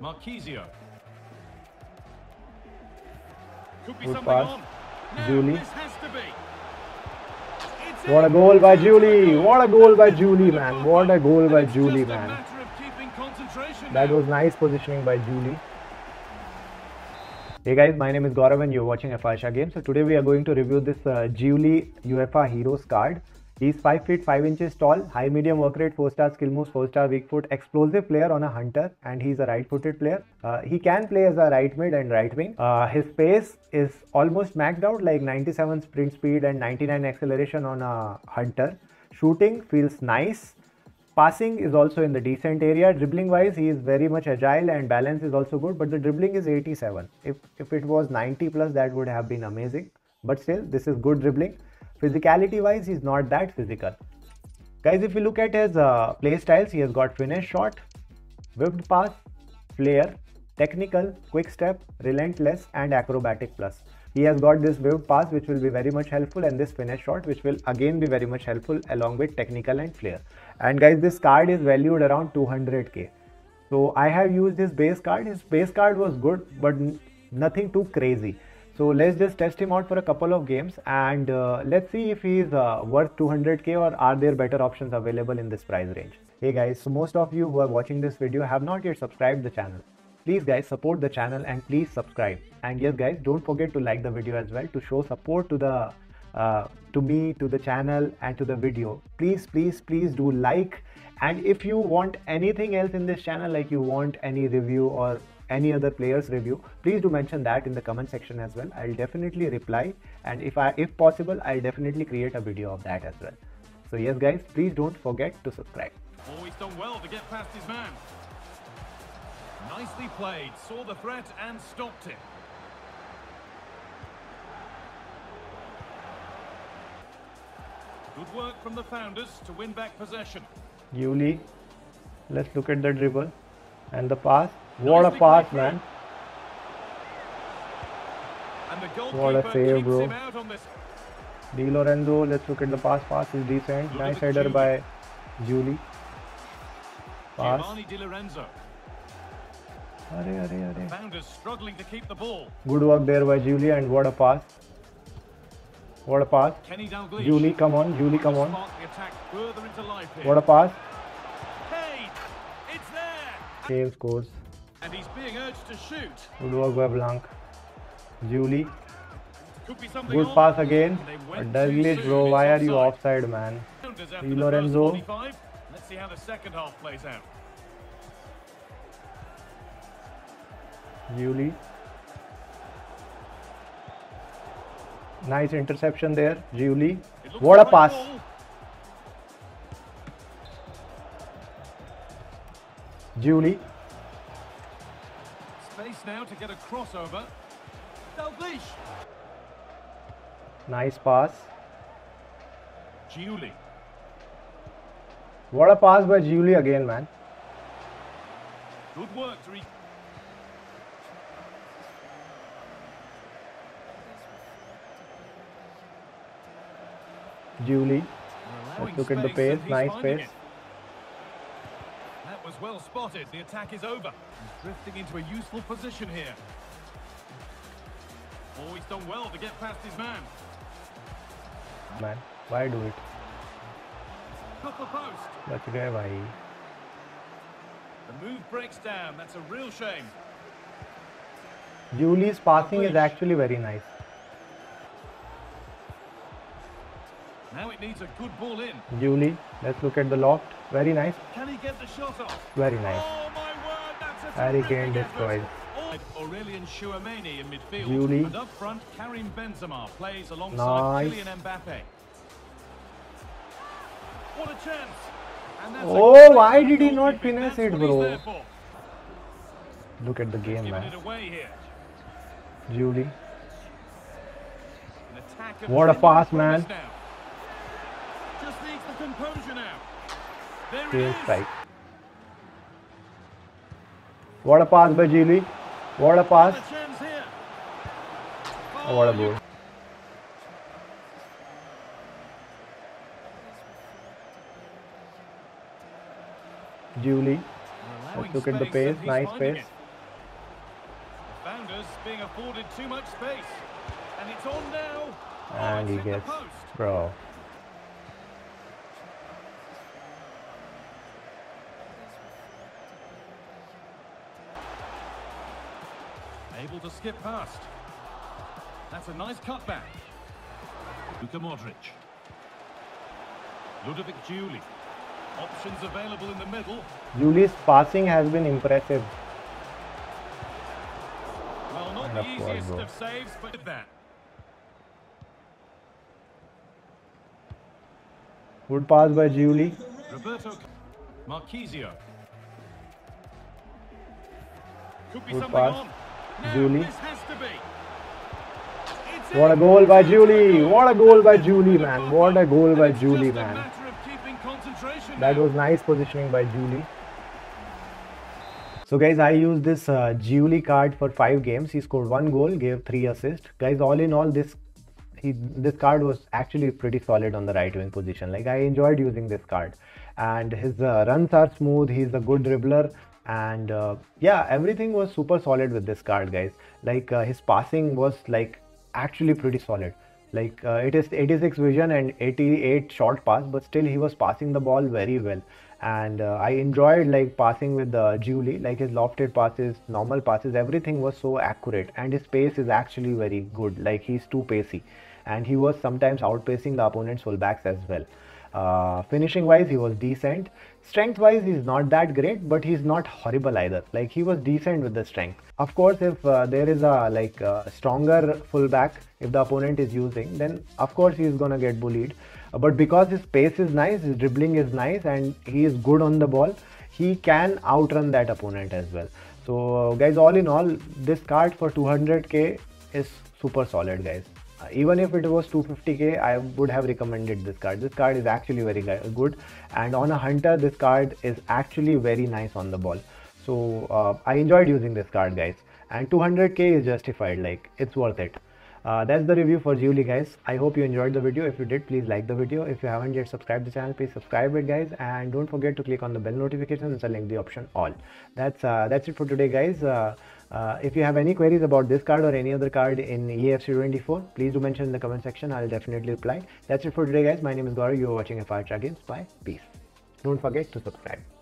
Marchesio. Could be good pass. On. Giuly. What a goal by Giuly. What a goal by Giuly, man. What a goal by Giuly, man. That was nice positioning by Giuly. Hey guys, my name is Gaurav and you're watching FRHR Games. So today we are going to review this Giuly UEFA Heroes card. He's 5 feet 5 inches tall, high medium work rate, 4-star skill moves, 4-star weak foot, explosive player on a hunter, and he's a right-footed player. He can play as a right mid and right wing. His pace is almost maxed out, like 97 sprint speed and 99 acceleration on a hunter. Shooting feels nice. Passing is also in the decent area. Dribbling wise, he is very much agile and balance is also good, but the dribbling is 87. If it was 90 plus, that would have been amazing. But still, this is good dribbling. Physicality wise, he's not that physical. Guys, if you look at his play styles, he has got finesse shot, whipped pass, flare, technical, quick step, relentless and acrobatic plus. He has got this whipped pass which will be very much helpful and this finesse shot which will again be very much helpful along with technical and flair. And guys, this card is valued around 200k. So I have used his base card. His base card was good but nothing too crazy. So let's just test him out for a couple of games and let's see if he is worth 200k or are there better options available in this price range. Hey guys, so most of you who are watching this video have not yet subscribed the channel. Please guys, support the channel and please subscribe. And yes guys, don't forget to like the video as well to show support to the to me, to the channel and to the video. Please do like. And if you want anything else in this channel, like you want any review or any other player's review, please do mention that in the comment section as well. I'll definitely reply and if possible, I'll definitely create a video of that as well. So yes guys, please don't forget to subscribe. Always done well to get past his man. Nicely played, saw the threat and stopped it. Good work from the founders to win back possession. Giuly, let's look at the dribble and the pass. What a pass, man. And the what a save, bro. Di Lorenzo, let's look at the pass. Pass is decent. Look, nice header by Giuly. Pass. Giovanni Di Lorenzo. Arre. Founders struggling to keep the ball. Good work there by Giuly and what a pass. What a pass. Giuly, come on. Giuly, come on. What a pass. Hey, it's there. Save, scores. And he's being urged to shoot. Good work by Blanc. Giuly. Good pass again. Douglas, bro, why are you offside, man? Di Lorenzo. Let's see how the second half plays out. Giuly. Nice interception there. Giuly. What a pass. Giuly. Space now to get a crossover. Nice pass. Giuly. What a pass by Giuly again, man. Good work to Giuly. Let's look at the pace. Nice pace. That was well spotted. The attack is over. He's drifting into a useful position here. Always done well to get past his man. Man, why do it? The move breaks down. That's a real shame. Giuly's passing is actually very nice. Now it needs a good ball in. Giuly, let's look at the loft. Very nice. Can he get the shot off? Very nice. Oh my word, that's Harry Kane destroyed. Aurelien Chouameni in midfield. Giuly. And up front, Karim Benzema plays alongside Kylian Mbappe. What a chance. And that's why did he not finesse it, bro? Look at the game, man. Giuly. What a pass, man. Strike. What a pass by Giuly. What a pass. What a goal. Giuly. Let's look at the pace. Nice pace. defenders being afforded too much space. And it's on now. And he gets, bro. Able to skip past. That's a nice cutback. Luka Modric. Ludovic Giuly. Options available in the middle. Giuly's passing has been impressive. Well, not the easiest of saves, but did that. Good pass by Giuly. Roberto Marchesio. Could be something on. Giuly. What a goal by Giuly. What a goal by Giuly, man. What a goal by Giuly, man. That was nice positioning by Giuly. So guys, I used this Giuly card for 5 games. He scored 1 goal, gave 3 assists. Guys, all in all, this card was actually pretty solid on the right wing position. Like, I enjoyed using this card. And his runs are smooth. He's a good dribbler. And yeah, everything was super solid with this card, guys. Like, his passing was like actually pretty solid. Like, it is 86 vision and 88 short pass, but still he was passing the ball very well. And I enjoyed like passing with Giuly. Like, his lofted passes, normal passes, everything was so accurate. And his pace is actually very good. Like, he's too pacey, and he was sometimes outpacing the opponent's fullbacks as well. Finishing wise, he was decent. Strength wise, he's not that great, but he's not horrible either. Like, he was decent with the strength. Of course, if there is a like stronger fullback, if the opponent is using, then of course he's gonna get bullied. But because his pace is nice, his dribbling is nice, and he is good on the ball, he can outrun that opponent as well. So guys, all in all, this card for 200k is super solid, guys. Even if it was 250k, I would have recommended this card. This card is actually very good, and on a hunter, this card is actually very nice on the ball. So I enjoyed using this card, guys, and 200k is justified. Like, it's worth it. That's the review for Giuly, guys. I hope you enjoyed the video. If you did, please like the video. If you haven't yet subscribed to the channel, please subscribe it, guys, and don't forget to click on the bell notification and select the option all. That's it for today, guys. If you have any queries about this card or any other card in EAFC 24, please do mention in the comment section. I'll definitely reply. That's it for today, guys. My name is Gaurav. You are watching FRHR Games. Bye. Peace. Don't forget to subscribe.